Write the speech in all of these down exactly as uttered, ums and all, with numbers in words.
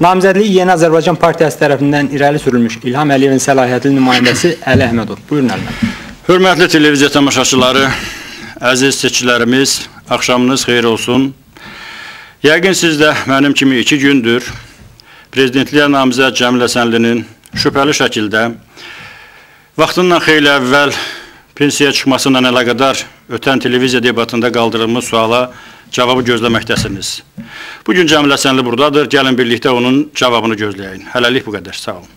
Namizədliyi Yeni Azərbaycan Partiyası tərəfindən irəli sürülmüş İlham Əliyevin səlahiyyətli nümayəndəsi Əli Əhmədov. Buyurun Əli bəy. Hörmətli televiziya tamaşaçıları, əziz seçkilərimiz, axşamınız xeyir olsun. Yəqin siz də mənim kimi iki gündür prezidentliyə namizəd Cəmil Həsənlinin şübhəli şəkildə vaxtından xeyli əvvəl pensiyaya çıxmasından əlaqədar ötən televiziya debatında qaldırılmış suala cavabı gözləməkdəsiniz. Bugün Cəmil Həsənli buradadır. Gəlin birlikdə onun cavabını gözləyin. Hələlik bu qədər. Sağ olun.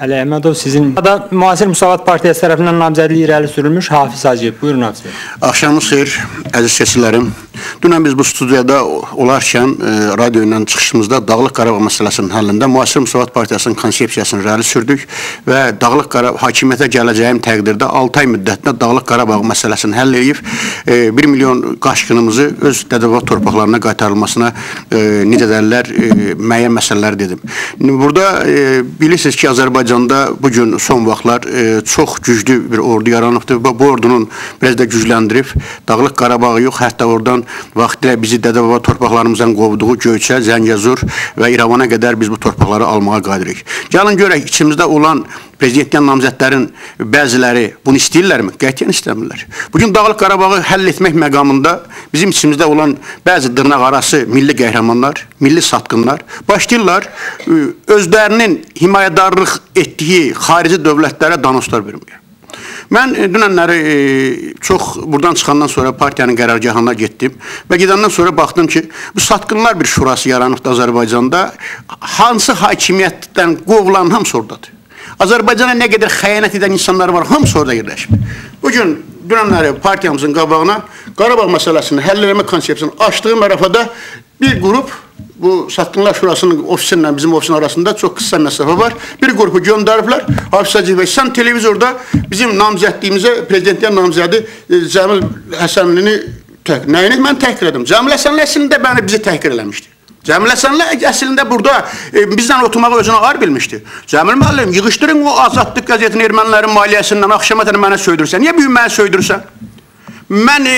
Əli Əhmədov, sizin... Müasir Müsavat Partiyası tərəfindən namizədliyi irəli sürülmüş Hafiz Hacıyev. Buyurun Hafiz Bey. Axşamınız xeyir, əziz seçkilərim. Dünən biz bu studiyada olarkən, radio ilə çıxışımızda Dağlıq Qarabağ məsələsinin həllində Müasir Müsavat Partiyasının konsepsiyasını irəli sürdük və Dağlıq Qarabağ hakimiyyətə gələcəyim təqdirdə altı ay müddətində Dağlıq Qarabağ məsələsini həll edib bir milyon qaşqınımızı öz dədəbat torpaqlarına qaytarılmasına necə dəllər müəyyən məsələlər dedim. Burada bilirsiniz ki, Azərbaycan bugün son vaxtlar çox güclü bir ordu yaranıbdır və bu ordunun biraz da gücləndirib Dağlıq Qarabağı yox, hətta oradan vaxtilə bizi dədə-baba torpaqlarımızdan qovduğu Göyçə, Zəngəzur və İrəvana qədər biz bu torpaqları almağa qadirik. Gəlin görək, içimizdə olan prezidentdən namizədlərin bəziləri bunu istəyirlərmi? Qətiyyən istəmirlər. Bugün Dağlıq Qarabağı həll etmək məqamında bizim içimizdə olan bəzi dırnaq arası milli qəhrəmanlar, milli satqınlar başlayırlar özlərinin himayədarlıq etdiyi xarici dövlətlərə danışlar vermir. Mən dünənləri çox buradan çıxandan sonra partiyanın qərargahına getdim və gedəndən sonra baxdım ki, bu satqınlar bir şurası yaranıbdır Azərbaycanda. Hansı hakimiyyətdən qovulan hamısı oradadır. Azərbaycana nə qədər xəyanət edən insanlar var, hamısı orada yerləşib. Bugün dünənləri partiyamızın qabağına Qarabağ məsələsini həll etmə konsepsiyasını açdığı mərafədə bir qrup, bu Satqınlar Şurasının ofisinlə bizim ofisin arasında çox qısa məsafə var. Bir qrupu göndəriblər. Hafiz Hacıyev bəy, sən televizorda bizim namizədliyimizə, prezidentliyə namizədi Cəmil Həsənlini təhqir. Nəyini mən təhqir edim? Cəmil Həsənli əslində bəni bizi təhqir eləmişdi. Cəmil Həsənli əslində burada bizdən oturmağı özünə ağır bilmişdi. Cəmil müəllim, yığışdırın o Azadlıq qəzetini ermənilərin maliyyəsindən axşam ətini mənə söydürsən. Niyə bugün mənə söydürsən? Mən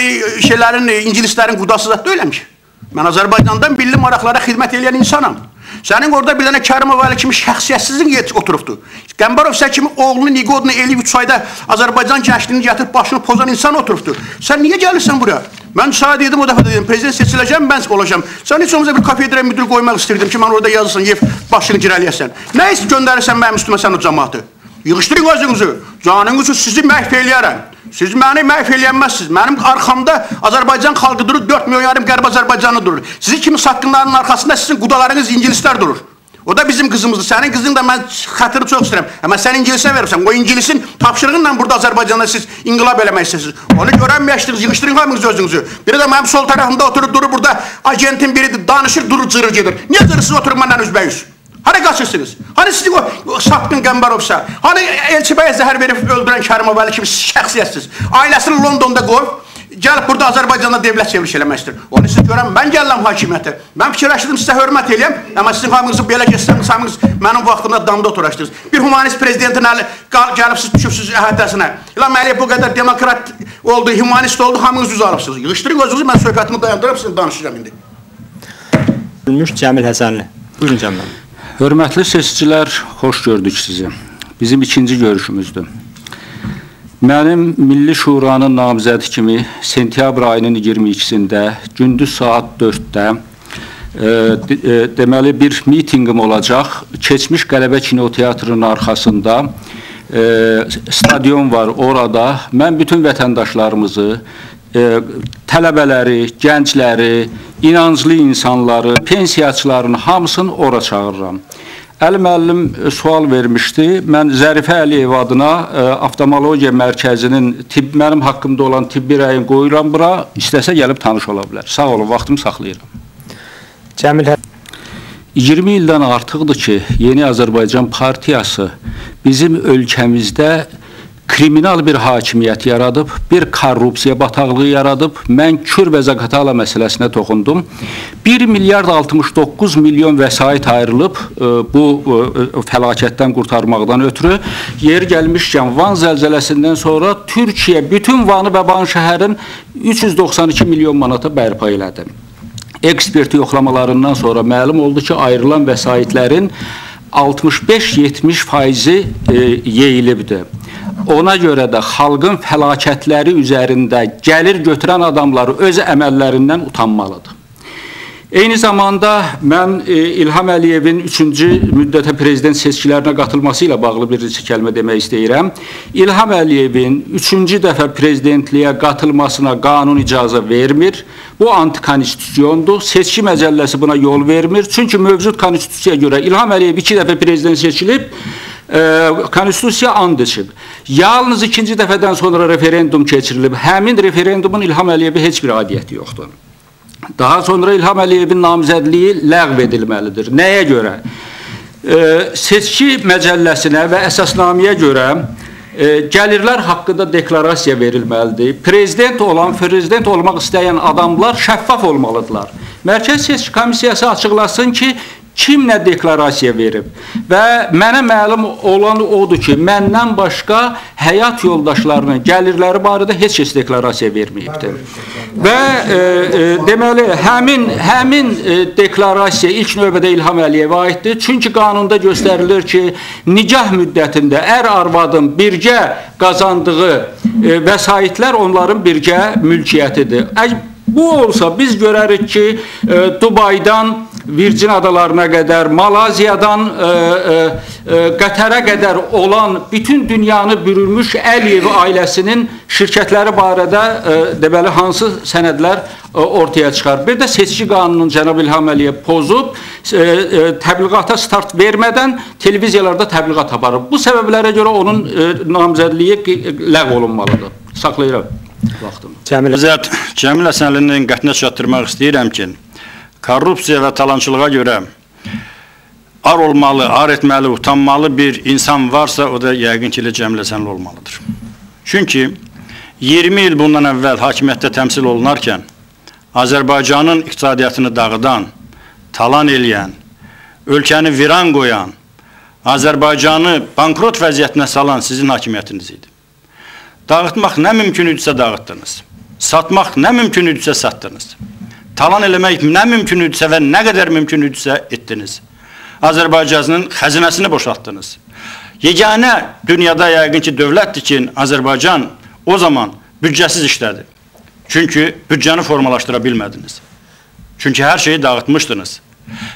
şeylərin, ingilislərin qudasız atda eləmişim. Mən Azərbaycandan milli maraqlara xidmət eləyən insanam. Sənin orada bir dənə Kərimov Əli kimi şəxsiyyətsizin oturubdur. Qəmbarov sən kimi oğlunu Niqodunu eləyib üç ayda Azərbaycan gəncliyini gətirib başını pozan insan oturubdur. Sən niyə gəlirsən buraya? Mən müsaad edim, o dəfə dedim, prezident seçiləcəm, mən olacam. Sən heç olmazsa bir kafedraya müdür qoymaq istəyirdim ki, mən orada yazırsan, yev başını girəliyəsən. Nə isə göndərirsən mənim üstümə sən o cəmaatı? Yığışdırın özünüzü, canınızı sizi məhv eləyərəm. Siz məni məhv eləyənməzsiniz. Mənim arxamda Azərbaycan xalqı durur, dörd milyon yarım qərb Azərbaycanı durur. Sizi kimi satqınların arxasında sizin qudalarınız ingilislər durur. O da bizim qızımızdır. Sənin qızın da mən xətiri çox istəyirəm. Amma sən ingilisə verirsən. O ingilisin tapşırığınla burada Azərbaycanda siz inqilab eləmək istəyirsiniz. Onu görənməyəşdiniz, yığışdırın hamınız özünüzü. Biri də mənim sol tərəfimdə oturur, durur burada. Agentin biridir, danışır, durur, cırır gedir. Niyə cırırsınız oturur məndən üzbəyüz? Hani qaçırsınız? Hani sizi o Satqın Qəmbarovsa? Hani Elçi bəyə zəhər verib öldürən Kərimov Əli kimi şəxsiyyətsiz? Ailəsini Londonda qoyub, gəlib burada Azərbaycanda devlət çeviriş eləmək istəyir. Onu siz görəm, mən gələm hakimiyyətə. Mən fikirləşdim, sizə hörmət eləyəm, amma sizin hamınızı belə keçsəm, hamınız mənim vaxtımda damda oturaşdınız. Bir humanist prezidentin əli gəlib siz düşübsünüz əhatəsinə. İlham Əliyev bu qədər demokrat oldu, humanist oldu, hamınız üzə alıbsınız. Yığışdırın özünüzü, mən söhbətimi dayandırıb, sizinlə danışacağam indi. Cəmil Həsənli. Buyurun Cəmil. Hörmətli seçicilər, xoş gördük sizi. Bizim ikinci görüşümüzdür. Mənim Milli Şuranın namizədi kimi sentyabr ayının iyirmi ikisində, gündüz saat dörddə e, deməli bir mitingim olacaq. Keçmiş Qələbə Kinoteatrının arxasında e, stadion var orada. Mən bütün vətəndaşlarımızı, e, tələbələri, gəncləri, inanclı insanları, pensiyaçıların hamısını ora çağırıram. Əli müəllim sual vermişdi. Mən Zərifə Əliyev adına Oftalmologiya Mərkəzinin tibb, mənim haqqımda olan tibbi rəyini qoyuram bura. İstəsə gəlib tanış ola bilər. Sağ olun, vaxtımı saxlayıram. Cəmil, iyirmi ildən artıqdır ki, Yeni Azərbaycan Partiyası bizim ölkəmizdə kriminal bir hakimiyyət yaradıb, bir korrupsiya bataqlığı yaradıb, mən Kür və Zaqatala məsələsinə toxundum. bir milyard altmış doqquz milyon vəsait ayrılıb bu fəlakətdən qurtarmaqdan ötürü. Yer gəlmişkən Van zəlzələsindən sonra Türkiyə bütün Vanı və Van şəhərin üç yüz doxsan iki milyon manata bərpa elədi. eksperti yoxlamalarından sonra məlum oldu ki, ayrılan vəsaitlərin altmış beş yetmiş faizi e, yeyilibdir. Ona görə də xalqın fəlakətləri üzərində gəlir götürən adamları öz əməllərindən utanmalıdır. Eyni zamanda mən e, İlham Əliyevin üçüncü müddətə prezident seçkilərinə qatılması ilə bağlı bir kəlmə demək istəyirəm. İlham Əliyevin üçüncü dəfə prezidentliyə qatılmasına qanun icazə vermir. Bu antikonstitusiyondur. Seçki məcəlləsi buna yol vermir. Çünki mövcud konstitusiyaya görə İlham Əliyev iki dəfə prezident seçilib, konstitusiya and içib. Yalnız ikinci dəfədən sonra referendum keçirilib. Həmin referendumun İlham Əliyevə heç bir adiyyəti yoxdur. Daha sonra İlham Əliyevin namizədliyi ləğv edilməlidir. Nəyə görə? E, seçki məcəlləsinə və əsasnamiyə görə e, gəlirlər haqqında deklarasiya verilməlidir. Prezident olan, prezident olmaq istəyən adamlar şəffaf olmalıdırlar. Mərkəz Seçki Komissiyası açıqlasın ki, kim nə deklarasiya verib? Və mənə məlum olan odur ki, məndən başqa həyat yoldaşlarının gəlirləri barədə heç heç deklarasiya verməyibdir. Və e, e, deməli, həmin, həmin e, deklarasiya ilk növbədə İlham Əliyevə aiddir. Çünki qanunda göstərilir ki, nikah müddətində ər-arvadın birgə qazandığı e, vəsaitlər onların birgə mülkiyyətidir. Bu olsa biz görərik ki, e, Dubaydan Virgin adalarına qədər, Malaziyadan e, e, Qətərə qədər olan bütün dünyanı bürünmüş Əliyev ailəsinin şirkətləri barədə e, deməli hansı sənədlər e, ortaya çıxar. Bir də seçki qanunun cənab İlham Əliyev pozub, e, e, təbliğata start vermədən televiziyalarda təbliğat aparıb. Bu səbəblərə görə onun e, namizədliyi ləğv olunmalıdır. Saxlayıram vaxtımı. Cəmil Həsənlinin qətinə çatdırmaq istəyirəm ki, korrupsiya və talançılığa görə ar olmalı, ar etməli, utanmalı bir insan varsa, o da yəqin ki, Cəmil Həsənli olmalıdır. Çünki iyirmi il bundan əvvəl hakimiyyətdə təmsil olunarkən Azərbaycanın iqtisadiyyatını dağıdan, talan eləyən, ölkəni viran qoyan, Azərbaycanı bankrot vəziyyətinə salan sizin hakimiyyətiniz idi. Dağıtmaq nə mümkün idisə dağıtdınız, satmaq nə mümkün idisə satdınız. Talan eləmək nə mümkün idisə və nə qədər mümkün idisə etdiniz. Azərbaycanın xəzinəsini boşaltdınız. Yeganə dünyada yəqin ki, dövlətdir ki, Azərbaycan o zaman büdcəsiz işlədi. Çünki büdcəni formalaşdıra bilmədiniz. Çünki hər şeyi dağıtmışdınız.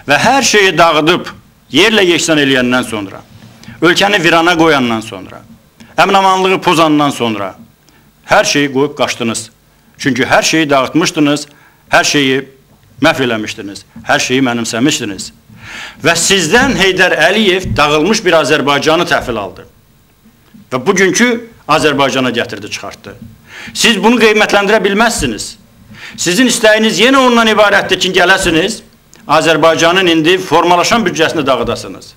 Və hər şeyi dağıdıb yerlə yeksan eləyəndən sonra, ölkəni virana qoyandan sonra, əmin-amanlığı pozandan sonra hər şeyi qoyub qaçdınız. Çünki hər şeyi dağıtmışdınız. Hər şeyi məhv eləmişdiniz, hər şeyi mənimsəmişdiniz. Və sizdən Heydər Əliyev dağılmış bir Azərbaycanı təhvil aldı. Və bugünkü Azərbaycana gətirdi, çıxartdı. Siz bunu qeymətləndirə bilməzsiniz. Sizin istəyiniz yenə ondan ibarətdir ki, gələsiniz, Azərbaycanın indi formalaşan büdcəsini dağıdasınız.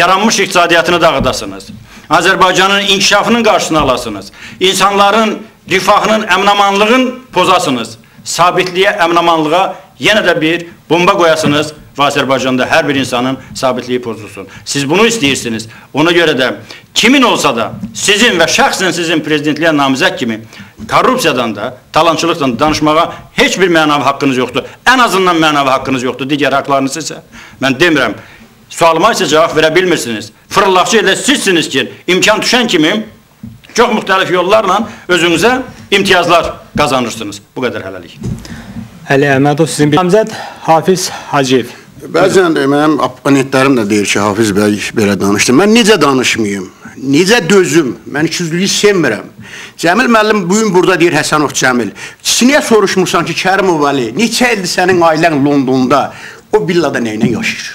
Yaranmış iqtisadiyyatını dağıdasınız. Azərbaycanın inkişafının qarşısını alasınız. İnsanların rifahının, əmin-amanlığın pozasınız. Sabitliyə, əmin-amanlığa yenə də bir bomba qoyasınız və Azərbaycanda hər bir insanın sabitliyi pozulsun. Siz bunu istəyirsiniz. Ona görə də kimin olsa da sizin və şəxsən sizin prezidentliyə namizəd kimi korrupsiyadan da, talançılıqdan da danışmağa heç bir mənavi haqqınız yoxdur. Ən azından mənavi haqqınız yoxdur. Digər haqlarınız isə mən demirəm. Sualıma isə cavab verə bilmirsiniz. Fırıllaqçı elə sizsiniz ki, imkan düşən kimi çox müxtəlif yollarla özünüzə imtiyazlar qazanırsınız. Bu qədər hələlik. Əli Əhmədov, sizin bir namizəd Hafiz Hacıyev. Bəzən mənim abonentlərim də deyir ki, Hafiz bəy belə danışdı. Mən necə danışmayayım? Necə dözüm? Mən ikiyüzlülüyü sevmirəm. Cəmil müəllim bugün burada deyir, Həsənov Cəmil. Niyə soruşmursan ki, Kərimov Əli, neçə ildir sənin ailən Londonda, o villada nəyinə yaşayır?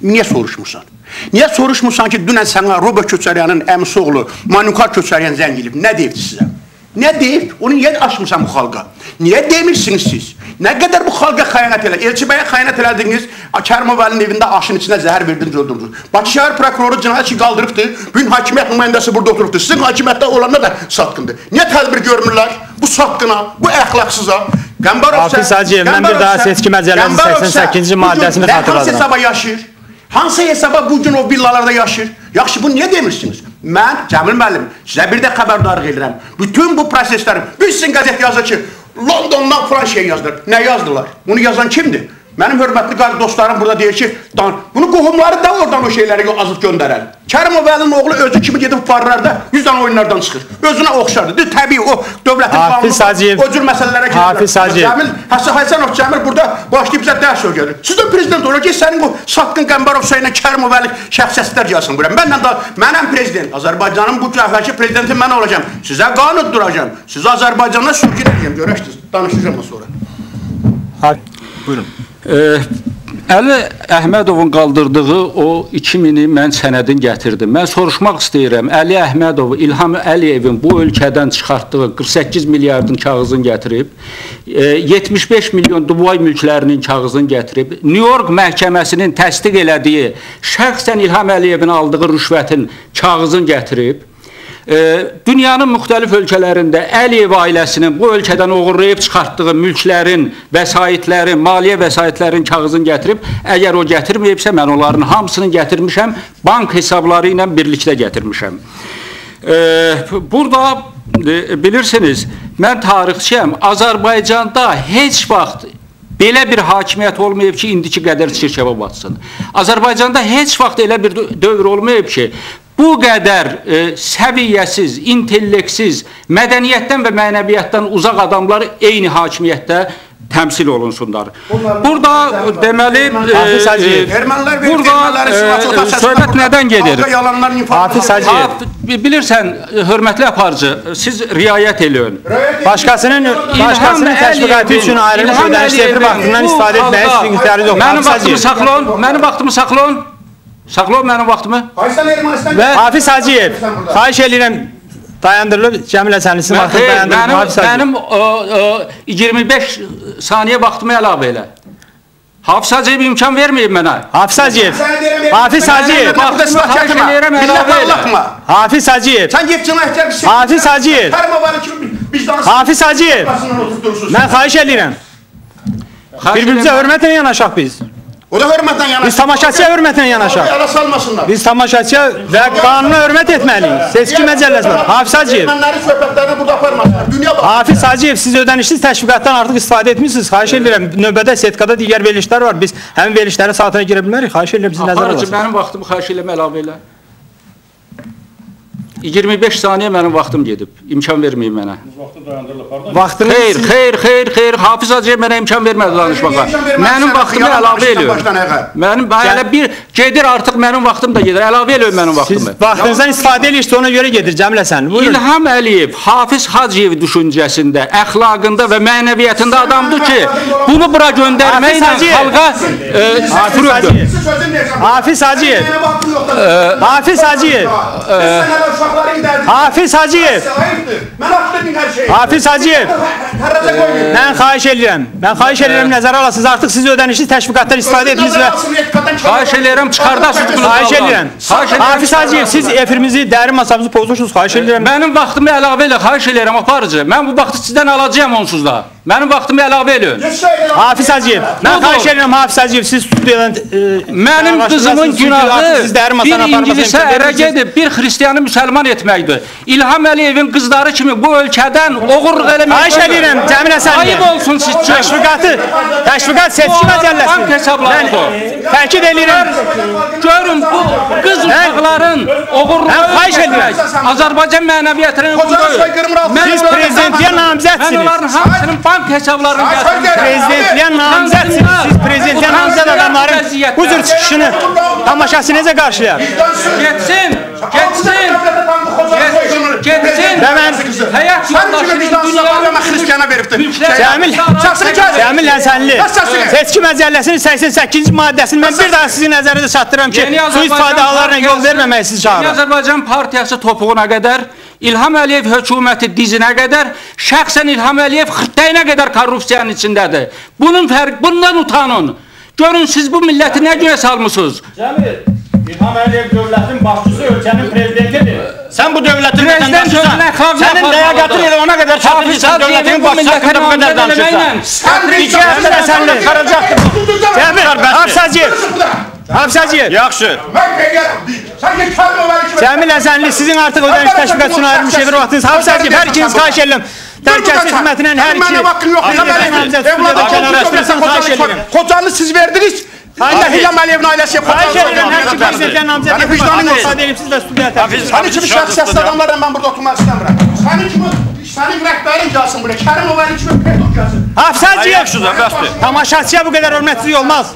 Niyə soruşmursan? Niyə soruşmursan ki, dünən sənə Roba Köçəryanın əmisi oğlu Manuka Köçəryan zəng edib, nə deyib sizə? Nə deyib? Onu niyə açmırsan bu xalqa? Niyə demirsiniz siz? Nə qədər bu xalqa xəyanət elə? Elçi bəyə xəyanət elədiniz, Kərimov Əlinin evində aşın içində zəhər verdiniz, öldürdünüz. Bakı şəhər prokuroru cinayət işi qaldırıbdır, bugün hakimiyyət nümayəndəsi burada oturubdur. Sizin hakimiyyətdə olanlar da satqındır. Niyə tədbir görmürlər bu satqına, bu əxlaqsıza? Hafiz Hacıyev, mən bir daha seçki məcəlləsinin səksən səkkizinci maddəsini xatırladım. Hansı hesaba bugün o villalarda yaşayır? Yaxşı, bunu niyə demirsiniz? Mən, Cəmil müəllim, sizə bir də xəbərdarlıq edirəm. Bütün bu proseslərim, bilsin qəzet yazır ki, London'dan Fransa'ya yazdılar. Ne yazdılar? Bunu yazan kimdi? Benim hürmetli kardeş dostlarım burada deyir ki, bunu kohumları da oradan o şeyleri azıt göndərər. Kərimov Vəlinin oğlu özü kimi gedib farlarda yüz tane oyunlardan çıxır. Özünə oxşardır. De, təbii o dövlətin bağımlılığı, o cür məsələlərə gedirlər. Cəmil, Həsən Həsənov Cəmil burada başlayıb bizə dərs ögərir. Siz də prezident olacaq ki, sənin bu Satqın Qəmbərov Hüseynə Kərimov Vəli şəxsiyyətlər yazsın buraya. Məndən da, mənəm prezident. Azərbaycanın bu cəhvəki prezidenti mən olacağım. Sizə qanun duracağım. Siz Azərbaycanla sürgün edəyəm. Görəşdiniz. Danışacağım sonra. Ha, buyurun. Əli Əhmədovun qaldırdığı o iki mini mən sənədin gətirdim. Mən soruşmaq istəyirəm, Əli Əhmədov, İlham Əliyevin bu ölkədən çıxartdığı qırx səkkiz milyardın kağızını gətirib, yetmiş beş milyon Dubay mülklərinin kağızını gətirib, New York məhkəməsinin təsdiq elədiyi, şəxsən İlham Əliyevin aldığı rüşvətin kağızını gətirib, dünyanın müxtəlif ölkələrində Əliyev ailəsinin bu ölkədən oğurlayıb çıxartdığı mülklərin, vəsaitlərin, maliyyə vəsaitlərin kağızını gətirib, əgər o gətirməyibsə mən onların hamısını gətirmişəm, bank hesabları ilə birlikdə gətirmişəm. Burada bilirsiniz, mən tarixçiyəm, Azərbaycanda heç vaxt belə bir hakimiyyət olmayıb ki, indiki qədər çirkəbə batsın. Azərbaycanda heç vaxt elə bir dövr olmayıb ki, bu qədər səviyyəsiz, intelleksiz, mədəniyyətdən və mənəviyyətdən uzaq adamlar eyni hakimiyyətdə təmsil olunsunlar. Burada deməli, burada söhbət nədən gedir? Bilirsən, hörmətli aparıcı, siz riayət eləyin. Başqasının təşviqatı üçün ayrılmış ödənişləri vaxtından istifadə etməyə üstünlükləri yoxdur. Mənim vaxtımı saxla olun, mənim vaxtımı saxla olun. Saxla ol mənim vaxtımı. Hafiz Hacıyev, xahiş eləyirəm, dayandırılıb, Cəmil Həsənlisin vaxtını dayandırılıb. Mənim iyirmi beş saniyə vaxtımı əlavə elə. Hafiz Hacıyev imkan verməyib mənə. Hafiz Hacıyev, Hafiz Hacıyev, Hafiz Hacıyev, Hafiz Hacıyev, Hafiz Hacıyev, mən xahiş eləyirəm. Bir-birimizə hörmətlə yanaşaq biz. Biz tamaşaçıya hörmətlə yanaşaq. Biz tamaşaçıya və qanuna hörmət etməliyik. Seçki məcəlləsində. Hafiz Hacıyev. Hafiz Hacıyev, siz ödənişsiz təşviqatdan artıq istifadə etmişsiniz. Xahiş edirəm, növbədə setqada digər verilişlər var. Biz həmin verilişləri saatına girə bilmərik. Xahiş edirəm, siz nəzərə alasınız. Mənim vaxtımı xahiş edirəm, əlavə elə. iyirmi beş saniyə mənim vaxtım gedib. İmkan verməyin mənə. Xeyr, xeyr, xeyr, xeyr. Hafiz Hacıyev mənə imkan vermədi danışmağa. Mənim vaxtımı əlavə eləyir. Gedir artıq mənim vaxtım da gedir. Əlavə eləyir mənim vaxtımı. Siz vaxtınızdan istifadə eləyirsiniz, ona görə gedir Cəmilə sən. İlham Əliyev, Hafiz Hacıyev düşüncəsində, əxlaqında və mənəviyyətində adamdır ki, bunu bura göndərməklə xalqa fırıqdır. Hafiz Hacıyev, Hafiz Hacıyev, Hafiz Hacıyev, Hafiz Hacıyev, mən xahiş edirəm, mən xahiş edirəm, nəzərə alasınız, artıq siz ödənişli təşviqatlar istifadə ediniz və xahiş edirəm, çıxardasınız bunu, xahiş edirəm, Hafiz Hacıyev, siz efirimizi, dərin masamızı pozmuşsunuz, xahiş edirəm. Mənim vaxtımı əlavə elə, xahiş edirəm, aparıcı, mən bu vaxtı sizdən alacaqam onsuz da, mənim vaxtımı əlavə eləyəm. Hafiz Hacıyev, mən xahiş edirəm, Hafiz Hacıyev, siz tutuyordan... Mənim qızımın günahı bir ingilisə ərə gedib, bir xristiyanı müsəlman etməkdir. İlham Əliyevin qızları kimi bu ölkədən oğurluq eləmək ayıb. Xahiş edirəm, Cəmilə sən deyir. Ayıb olsun siz üçün. Təşviqatı, təşviqat seçki məcəlləsi. Bank hesabları bu. Təkid edirəm. Görün, bu qız uşaqların oğurluq eləmək. Azərbaycan mənəviyyətinin oğurluq. Siz prezidentliyə namizədsiniz. Mən onların hamısının bank hesablarını gətirir. Prezidentliyə namizədsiniz. Siz prezidentliyə namizəd adamların bu cür çıxışını, tamaşası necə qarşılayar? Getsin, getsin. Gedsin, həyat yoldaşının dünyada Cəmil Həsənli seçki məcəlləsinin səksən səkkizinci maddəsini mən bir daha sizin nəzərinizə çatdırıram ki, bu istifadə yol verməmək sizi çağırır. Yeni Azərbaycan Partiyası topuğuna qədər, İlham Əliyev hökuməti dizinə qədər, şəxsən İlham Əliyev xırtdəyinə qədər korrupsiyanın içindədir. Bundan utanın. Görün, siz bu milləti nə görə salmışsınız? Cəmil, İlham Əliyev dövlətin başçısı, ölkənin prezidentidir. Sən bu dövlətin vətəndaşısan, sənin ləyaqətin elə ona qədər çatırırsan, dövlətin başçısı haqqında bu qədər danışırsan. Sən iki həftədə səninlə qaracaqdır bu. Cəmil, Hafiz Hacıyev, Hafiz Hacıyev. Yaxşı. Cəmil Həsənli, sizin artıq ödəniş təşviqatçını ayırmış edir vaxtınız. Hafiz Hacıyev, hər ikiniz xahiş edirəm. Dərkəs xidmətindən hər iki. Mənə bakın yox. Evladım kocanı siz verdiniz. Hani Hilal Aliyev'in ailesi yapıyor. Hayır, her şey bizden amca. Hani vicdanın yok. Hani kimi şahsiyetli adamlardan ben burada oturmak istemiyorum. Hani kimi, senin rehberin gelsin buraya. Kerimoğlu'nun kimi pedok gelsin. Hafsacı yok şurada. Tamaşaçıya bu kadar hürmetsizlik olmaz.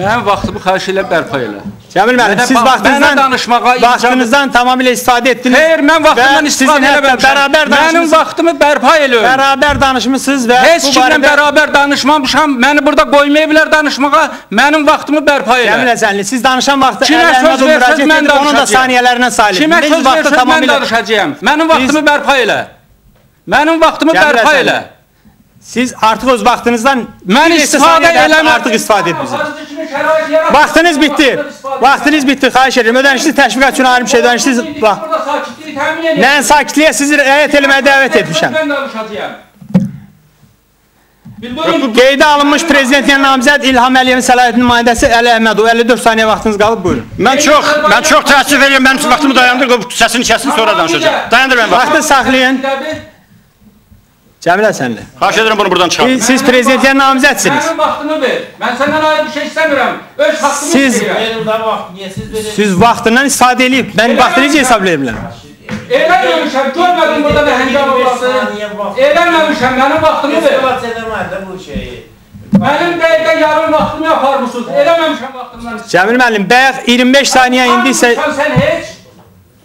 Mənim vaxtımı xahiş elə bərpa elə. Cəmil müəllim, siz vaxtınızdan vaxtınızdan tamamilə istifadə etdiniz. Xeyr, mən vaxtımdan istifadə eləməmişəm. Mənim vaxtımı bərpa elə. Bərabər danışmısınız və heç kimlə bərabər danışmamışam. Məni burada qoymaya bilər danışmağa. Mənim vaxtımı bərpa elə. Cəmil Həsənli, siz danışan vaxtı əllərinə müraciət edin, onun da saniyələrinə sayılır. Kimə söz verirəm, mən danışacağam. Mənim vaxtımı bərpa elə. Mənim vaxtımı bərpa elə. Siz artık öz vaxtınızdan ben istifadə eləmə artık istifadə etmişsiniz. Vaxtınız bitti. Vaxtınız bitti. Xahiş edirəm. Ödənişsiz təşviqat üçün ayrı bir şey ödənişsiz. Mən sakitliyə sizi rəayət eləməyə dəvət etmişəm. Qeydə alınmış prezidentliyə namizəd İlham Əliyevin səlahiyyətli nümayəndəsi Əli Əhmədov. əlli dörd saniyə vaxtınız qalıb, buyurun. Mən çox, mən çox təəssüf edirəm. Mənim vaxtımı dayandır. Səsini kəsin, sonra danışacağım. Dayandır mənim vaxtımı. Vaxtı saxlayın. Cəmil Həsənli. Xahiş edirəm bunu buradan çıxarın. Siz prezidentliyə namizədsiniz. Mənim vaxtını ver. Mən səndən ayrı bir şey istəmirəm. Öz vaxtımı istəyirəm. Siz vaxtından istifadə edib. Mən vaxtını necə hesab edə bilərəm? Eləməmişəm. Görmədim burada bir həngamə olasın. Eləməmişəm. Mənim vaxtımı ver. Mənim dəqiqə yarım vaxtımı aparmışsınız. Eləməmişəm vaxtımdan. Cəmil müəllim, bəyək iyirmi beş saniyə indi isə... Sən heç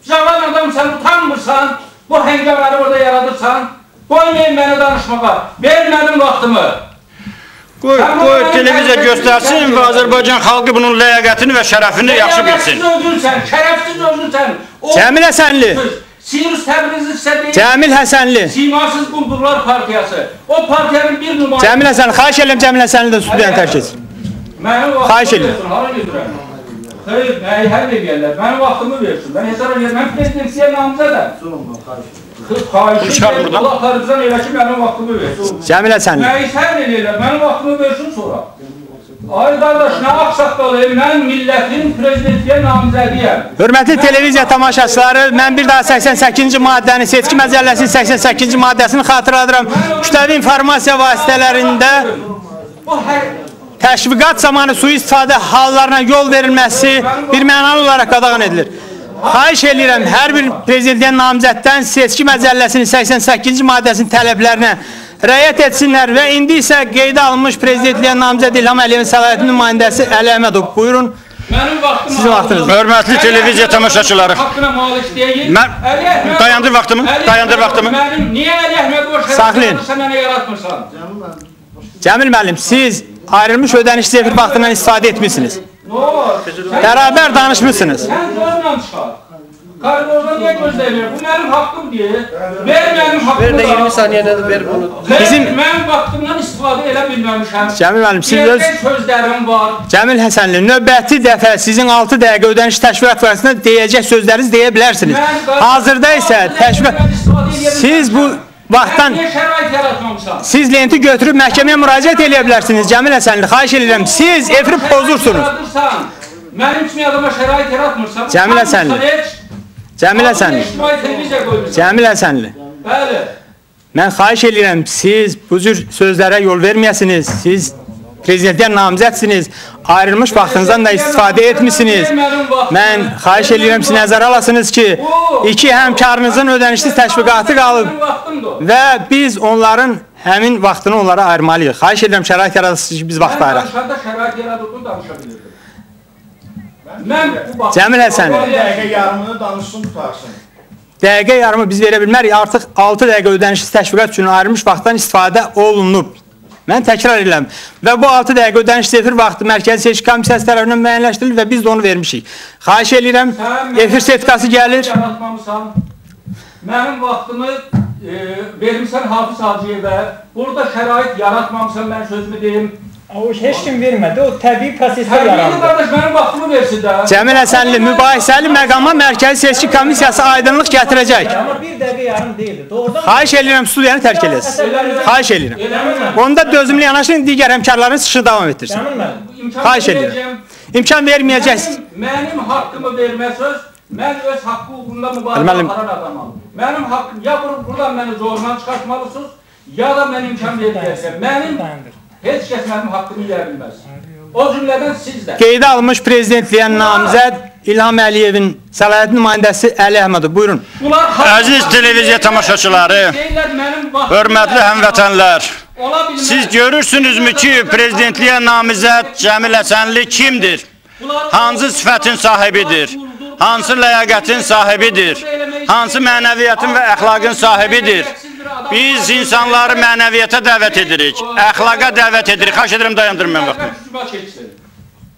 cavan adamsan, utanmırsan, bu həngamələri orada yaradırsan. Qoymayın mənə danışmağa, ver mənim vaxtımı. Qoy televiziya göstərsin və Azərbaycan xalqı bunun ləyaqətini və şərəfini yaxşı bilsin. Ləyaqətsiz özünsən, şərəfsiz özünsən. Cəmil Həsənli. Sinus təbrinizi sizə deyil. Cəmil Həsənli. Simasız Quldurlar Partiyası. O partiyanın bir numarası. Cəmil Həsənli, xahiş edirəm Cəmil Həsənli də studiyanı tərk etsin. Mənim vaxtımı versin, hara götürəm? Xeyr, məyhəl eləyərlər, mənim vaxtımı versin. Mən hesab edirəm, mən prezidentliyə namizədəm. Allahlarınızdan elə ki, mənim vaxtımı versin. Cəmil Həsənli. Məyisər eləyirəm, mənim vaxtımı versin sonra. Ay qardaş, nə axsaqqalıyım, mən millətin prezidentliyə namizədiyəm. Hörmətli televiziya tamaşaçıları, mən bir daha səksən səkkizinci maddəni, seçki məcəlləsinin səksən səkkizinci maddəsini xatırladıram. Kütləvi informasiya vasitələrində təşviqat zamanı sui-istifadə hallarına yol verilməsi bir mənalı olaraq qadağan edilir. Xahiş edirəm, hər bir prezidentliyə namizəddən seçki məcəlləsinin səksən səkkizinci maddəsinin tələblərinə rəayət etsinlər və indi isə qeydə alınmış prezidentliyə namizəd İlham Əliyevin səlahiyyətli nümayəndəsi Əli Əhmədov. Buyurun, sizin vaxtınızdır. Hörmətli televiziya tamaşaçıları, dayandır vaxtımı, dayandır vaxtımı. Niyə Əli Əhmədov şəhərləyəsə mənə yaratmırsan? Cəmil müəllim, siz ayrılmış ödəniş zəfir vaxtından istifadə etmişsiniz. Bərabər danışmışsınız. Sən zorla çıxar. Qarqorda niyə gözləyir? Bu mənim haqqım deyir. Ver mənim haqqımı da. Ver də iyirmi saniyədən ver bunu. Mənim vaxtımdan istifadə elə bilməmişəm. Cəmil müəllim, siz öz sözlərim var. Cəmil Həsənli, növbəti dəfə sizin altı dəqiqə ödəniş təşviqat vasitəsində deyəcək sözləriniz deyə bilərsiniz. Hazırda isə təşviqat... Siz bu... Vaxtdan siz lenti götürüb məhkəməyə müraciət eləyə bilərsiniz. Cəmil Həsənli, xahiş edirəm, siz efrib pozursunuz. Mənim kimi adama şərait yaratmırsan. Cəmil Həsənli. Cəmil Həsənli. Cəmil Həsənli. Mən xahiş edirəm, siz bu cür sözlərə yol verməyəsiniz. Siz prezidentliyə namizədsiniz. Ayrılmış vaxtınızdan da istifadə etmişsiniz. Mən xahiş edirəm siz nəzərə alasınız ki, iki həmkarınızın ödənişsiz təşviqatı qalıb və biz onların həmin vaxtını onlara ayırmalıyıq. Xahiş edirəm şərait yaradırsınız ki, biz vaxt ayıraq. Mən aşağıda şərait yaradıldığını danışa bilirdim. Cəmil Həsənli. Dəqiqə yarımını danışsın, tutarsın. Dəqiqə yarımı biz verə bilmərik. Artıq altı dəqiqə ödənişsiz təşviqat üçün ayrılmış vaxtdan istifadə olunub. Mən təkrar edirəm və bu altı dəqiqə ödəniş efir vaxtı Mərkəzi Seçki Komissiyası tərəfindən müəyyənləşdirilir və biz də onu vermişik. Xahiş edirəm, efir sertifikası gəlir. Mənim vaxtımı vermişsən Hafiz Hacıyevə, burada şərait yaratmamışsan, mən sözümü deyim. Heç kim vermədi, o təbii prosesdə yarandı. Təbii qardaş, mənim vaxtımı versin də. Cəmil Həsənli, mübahisəli məqama Mərkəzi Seçki Komissiyası aydınlıq gətirəcək. Amma bir dəqiqə yarım deyildi. Xahiş edirəm, studiyanı tərk edəsiniz. Xahiş edirəm. Onda dözümlü yanaşın, digər həmkarlarınız çıxışı davam etdirsin. Xahiş edirəm. İmkan verməyəcəksiniz. Mənim haqqımı vermə söz Mən öz haqqı uğrunda mübarizə qaran adamam. Mənim haqqım, ya buradan məni zorla çıxartmalısınız, ya da mən imkan verməyəcəm. Mənim, heç kəs mənim haqqımı yeyə bilməz. O cümlədən siz də. Qeydə almış prezidentliyən namizəd İlham Əliyevin səlahiyyətli nümayəndəsi Əli Əhmədov. Buyurun. Əziz televiziya tamaşaçıları, hörmətli həmvətənlər, siz görürsünüzmü ki, prezidentliyə namizəd Cəmil Həsənli kimdir? Hansı sifətin sahibidir? Hansı ləyaqətin sahibidir? Hansı mənəviyyətin və əxlaqın sahibidir? Biz insanları mənəviyyətə dəvət edirik, əxlaqa dəvət edirik. Xahiş edirəm, dayandırın vaxtını.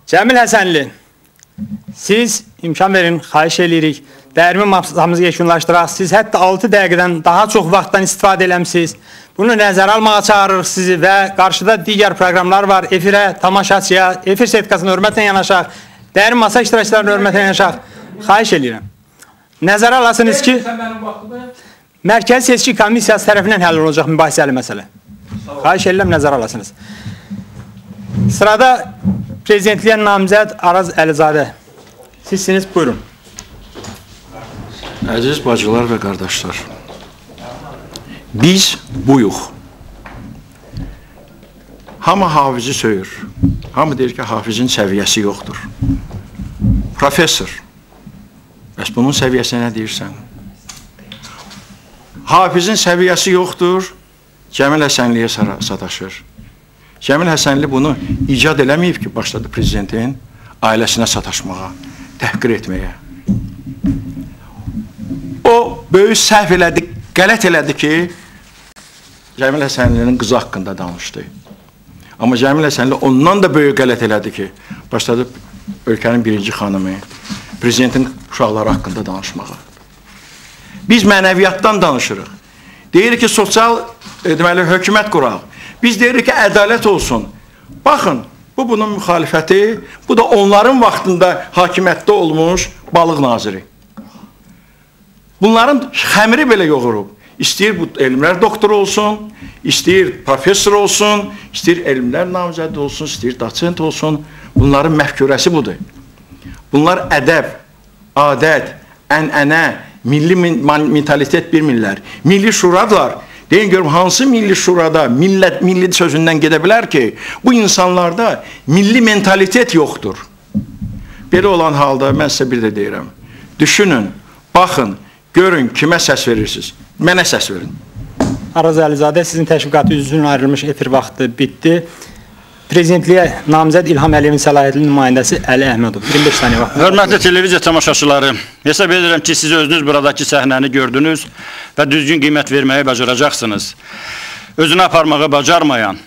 Cəmil Həsənli, siz imkan verin, xahiş edirik. Dəyərimi məhzamızı yekunlaşdıraq. Siz hətta altı dəqiqədən daha çox vaxtdan istifadə eləmsiniz. Bunu nəzərə almağa çağırırıq sizi və qarşıda digər proqramlar var. Efirə, tamaşaçıya, efir setqasına hörmətlə yanaşaq. Dəyərim masa iştirakçılarına hörmətlə yanaşaq. Xahiş edirəm. Nəzərə alasınız ki, Mərkəzi Seçki Komissiyası tərəfindən həll olacaq mübahisəli məsələ. Xahiş edirəm, nəzərə alasınız. Sırada prezidentliyə namizəd Araz Əlizadə. Sizsiniz, buyurun. Əziz bacılar və qardaşlar, biz buyuq. Hamı hafizi söyür. Hamı deyir ki, hafizin səviyyəsi yoxdur. Professor, bəs bunun səviyyəsi nə deyirsən? Hafizin səviyyəsi yoxdur, Cəmil Həsənliyə sataşır. Cəmil Həsənli bunu icad eləməyib ki, başladı prezidentin ailəsinə sataşmağa, təhqir etməyə. O, böyük səhv elədi, qələt elədi ki, Cəmil Həsənlinin qızı haqqında danışdı. Amma Cəmil Həsənli ondan da böyük qələt elədi ki, başladı ölkənin birinci xanımı, prezidentin uşaqları haqqında danışmağa. Biz mənəviyyatdan danışırıq. Deyirik ki, sosial hökumət quraq. Biz deyirik ki, ədalət olsun. Baxın, bu bunun müxalifəti, bu da onların vaxtında hakimiyyətdə olmuş balıq naziri. Bunların xəmiri belə yoğurub. İstəyir bu elmlər doktoru olsun, istəyir professor olsun, istəyir elmlər namizədi olsun, istəyir doçent olsun. Bunların məfkurəsi budur. Bunlar ədəb, adət, ənənə, milli mentalitet bir millər. Milli şuradırlar. Deyin görüm, hansı milli şurada millət milli sözündən gedə bilər ki, bu insanlarda milli mentalitet yoxdur. Belə olan halda mən sizə bir də deyirəm. Düşünün, baxın, görün, kimə səs verirsiniz? Mənə səs verin. Araz Əlizadə, sizin təşviqatı üzrünün ayrılmış efir vaxtı bitdi. Prezidentliyə namizəd İlham Əliyevin səlahiyyətli nümayəndəsi Əli Əhmədov. iyirmi beş saniyə vaxt. Hörmətli televiziya tamaşaçıları, hesab edirəm ki, siz özünüz buradakı səhnəni gördünüz və düzgün qiymət verməyi bacaracaqsınız. Özünü aparmağı bacarmayan,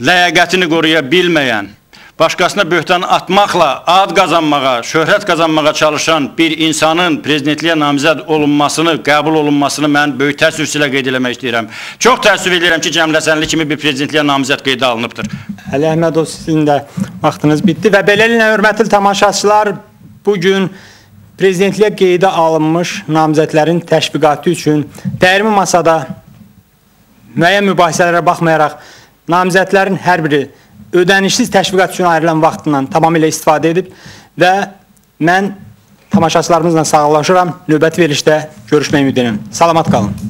ləyaqətini qoruya bilməyən, başqasına böhtan atmaqla ad qazanmağa, şöhrət qazanmağa çalışan bir insanın prezidentliyə namizəd olunmasını, qəbul olunmasını mən böyük təəssüf ilə qeyd eləmək istəyirəm. Çox təəssüf edirəm ki, Cəmil Həsənli kimi bir prezidentliyə namizəd qeydə alınıbdır. Əli Əhmədov, sizin də vaxtınız bitdi və beləliklə, hörmətli tamaşaçılar, bugün prezidentliyə qeydə alınmış namizədlərin təşviqatı üçün dəyirmi masada müəyyən mübahisələrə baxmayaraq namizədlərin hər biri ödənişsiz təşviqat üçün ayrılan vaxtından tamamilə istifadə edib və mən tamaşaçılarımızla sağollaşıram. Növbəti verilişdə görüşmək ümid edirəm. Salamat qalın.